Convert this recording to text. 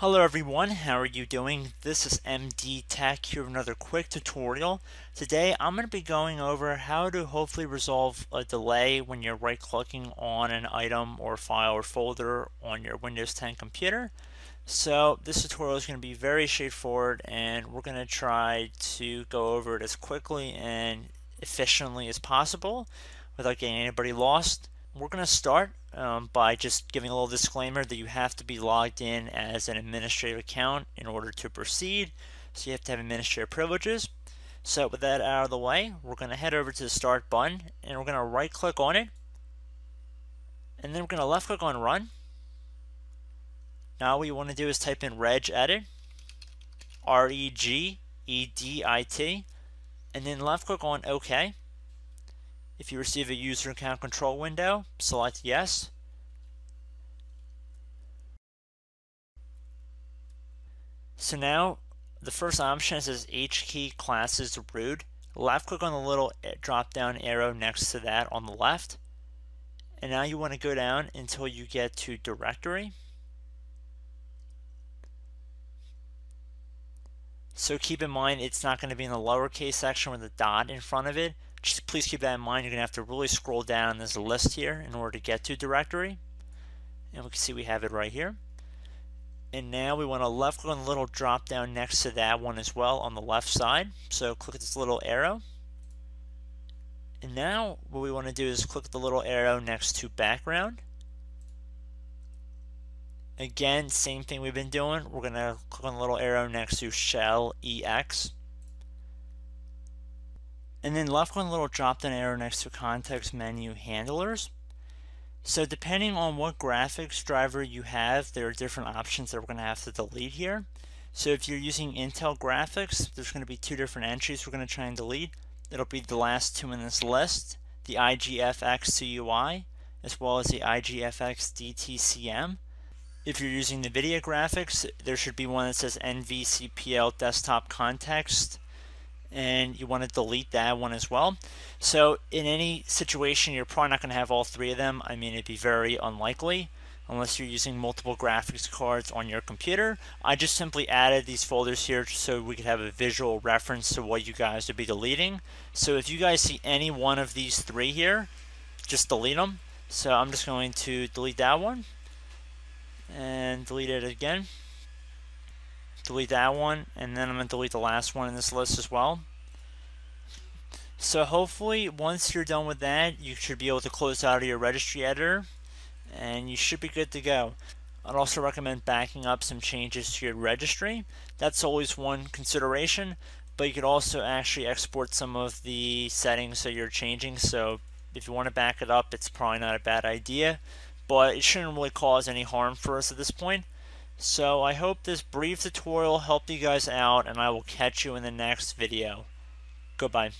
Hello everyone, how are you doing? This is MD Tech here with another quick tutorial. Today I'm going to be going over how to hopefully resolve a delay when you're right clicking on an item or file or folder on your Windows 10 computer. So this tutorial is going to be very straightforward and we're going to try to go over it as quickly and efficiently as possible without getting anybody lost. We're going to start by just giving a little disclaimer that you have to be logged in as an administrative account in order to proceed. So you have to have administrative privileges. So with that out of the way, we're going to head over to the Start button and we're going to right click on it. And then we're going to left click on Run. Now what you want to do is type in RegEdit, R-E-G-E-D-I-T, and then left click on OK. If you receive a user account control window, select Yes. So now the first option says HKEY CLASSES ROOT. Left click on the little drop down arrow next to that on the left. And now you want to go down until you get to Directory. So keep in mind it's not going to be in the lowercase section with a dot in front of it. Just please keep that in mind. You're going to have to really scroll down this list here in order to get to Directory. And we can see we have it right here. And now we want to left click on the little drop down next to that one as well on the left side. So click this little arrow. And now what we want to do is click the little arrow next to Background. Again, same thing we've been doing. We're going to click on the little arrow next to Shell EX. And then left click on the little drop down arrow next to Context Menu Handlers. So depending on what graphics driver you have, there are different options that we're going to have to delete here. So if you're using Intel graphics, there's going to be two different entries we're going to try and delete. It'll be the last two in this list, the IGFX_CUI as well as the IGFX_DTCM. If you're using the video graphics, there should be one that says NVCPL Desktop Context, and you want to delete that one as well. So in any situation, you're probably not going to have all three of them. I mean, it'd be very unlikely unless you're using multiple graphics cards on your computer. I just simply added these folders here so we could have a visual reference to what you guys would be deleting. So if you guys see any one of these three here, just delete them. So I'm just going to delete that one and delete it again. Delete that one, and then I'm going to delete the last one in this list as well. So hopefully once you're done with that, you should be able to close out of your registry editor and you should be good to go. I'd also recommend backing up some changes to your registry. That's always one consideration, but you could also actually export some of the settings that you're changing. So if you want to back it up, it's probably not a bad idea, but it shouldn't really cause any harm for us at this point. So I hope this brief tutorial helped you guys out, and I will catch you in the next video. Goodbye.